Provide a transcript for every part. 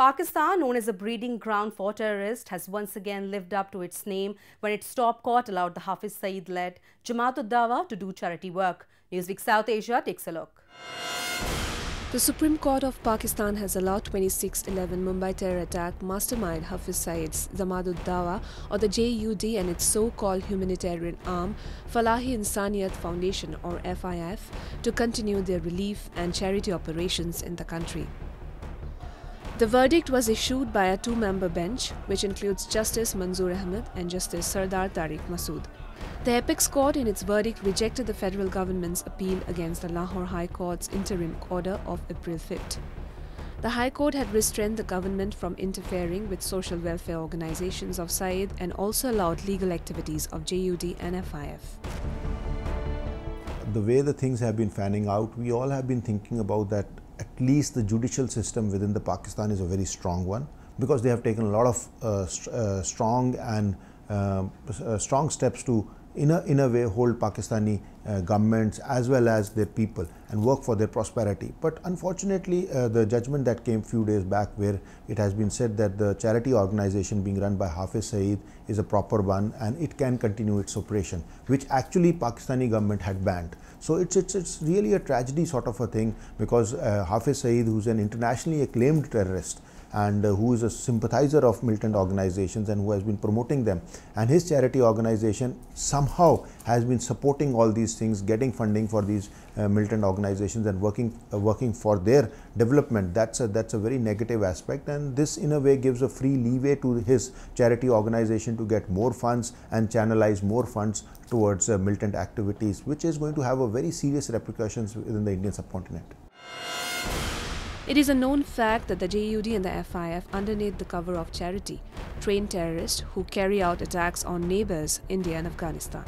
Pakistan, known as a breeding ground for terrorists, has once again lived up to its name when its top court allowed the Hafiz Saeed-led Jamaat-ud-Dawa to do charity work. Newsweek South Asia takes a look. The Supreme Court of Pakistan has allowed 26/11 Mumbai terror attack mastermind Hafiz Saeed's Jamaat-ud-Dawa, or the JUD, and its so-called humanitarian arm, Falahi Insaniyat Foundation, or FIF, to continue their relief and charity operations in the country. The verdict was issued by a two-member bench, which includes Justice Manzoor Ahmed and Justice Sardar Tariq Masood. The Apex Court in its verdict rejected the federal government's appeal against the Lahore High Court's interim order of April 5th. The High Court had restrained the government from interfering with social welfare organizations of Saeed and also allowed legal activities of JUD and FIF. The way the things have been fanning out, we all have been thinking about that. At least the judicial system within the Pakistan is a very strong one, because they have taken a lot of strong steps to, in a way, hold Pakistani governments as well as their people and work for their prosperity. But unfortunately, the judgment that came few days back, where it has been said that the charity organization being run by Hafiz Saeed is a proper one and it can continue its operation, which actually Pakistani government had banned. So it's really a tragedy sort of a thing, because Hafiz Saeed, who's an internationally acclaimed terrorist and who is a sympathizer of militant organizations and who has been promoting them, and his charity organization somehow has been supporting all these things, getting funding for these militant organizations and working for their development. That's a very negative aspect, and this in a way gives a free leeway to his charity organization to get more funds and channelize more funds towards militant activities, which is going to have a very serious repercussions within the Indian subcontinent. It is a known fact that the JUD and the FIF, underneath the cover of charity, train terrorists who carry out attacks on neighbors, India and Afghanistan.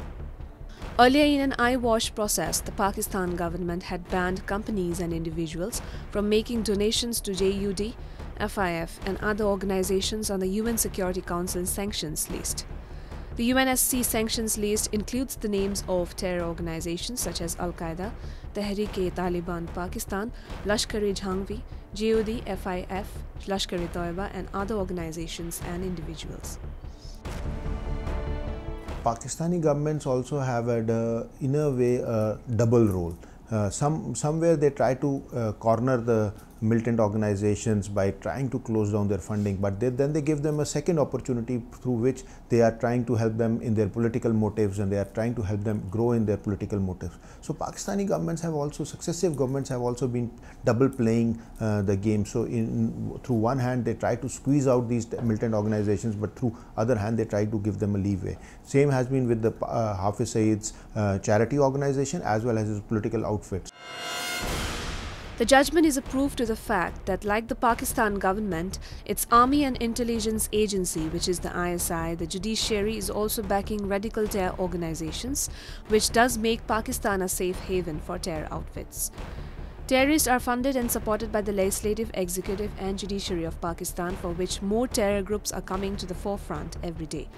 Earlier, in an eyewash process, the Pakistan government had banned companies and individuals from making donations to JUD, FIF and other organizations on the UN Security Council sanctions list. The UNSC sanctions list includes the names of terror organizations such as Al-Qaeda, Tehrik-e-Taliban Pakistan, Lashkar-e-Jhangvi, JUD, FIF, Lashkar-e-Taiba and other organizations and individuals. Pakistani governments also have had, in a way, a double role. Somewhere they try to corner the militant organizations by trying to close down their funding, but then they give them a second opportunity through which they are trying to help them in their political motives, and they are trying to help them grow in their political motives. So Pakistani governments have also, successive governments have also been double playing the game. So through one hand they try to squeeze out these militant organizations, but through other hand they try to give them a leeway. Same has been with the Hafiz Saeed's charity organization as well as his political outfits. The judgment is a proof to the fact that, like the Pakistan government, its army and intelligence agency, which is the ISI, the judiciary is also backing radical terror organizations, which does make Pakistan a safe haven for terror outfits. Terrorists are funded and supported by the legislative, executive and judiciary of Pakistan, for which more terror groups are coming to the forefront every day.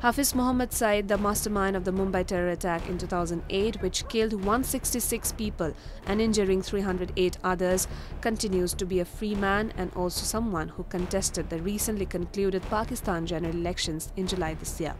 Hafiz Mohammed Saeed, the mastermind of the Mumbai terror attack in 2008, which killed 166 people and injuring 308 others, continues to be a free man and also someone who contested the recently concluded Pakistan general elections in July this year.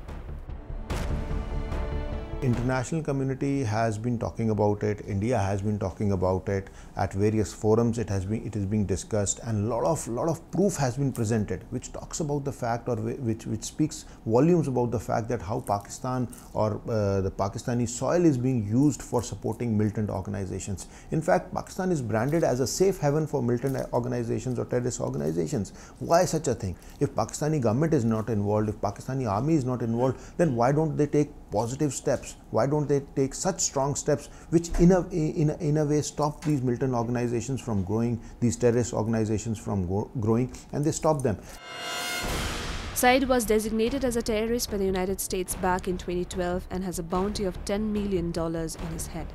International community has been talking about it. India has been talking about it at various forums. It is being discussed, and lot of proof has been presented, which talks about the fact, or which speaks volumes about the fact that how Pakistan or the Pakistani soil is being used for supporting militant organizations. In fact, Pakistan is branded as a safe haven for militant organizations or terrorist organizations. Why such a thing? If Pakistani government is not involved, if Pakistani army is not involved, then why don't they take positive steps? Why don't they take such strong steps which in a way stop these militant organizations from growing, these terrorist organizations from growing, and they stop them? Saeed was designated as a terrorist by the United States back in 2012 and has a bounty of $10 million on his head.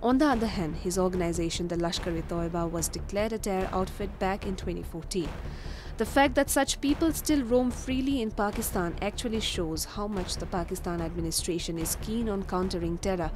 On the other hand, his organization, the Lashkar-e-Taiba, was declared a terror outfit back in 2014. The fact that such people still roam freely in Pakistan actually shows how much the Pakistan administration is keen on countering terror.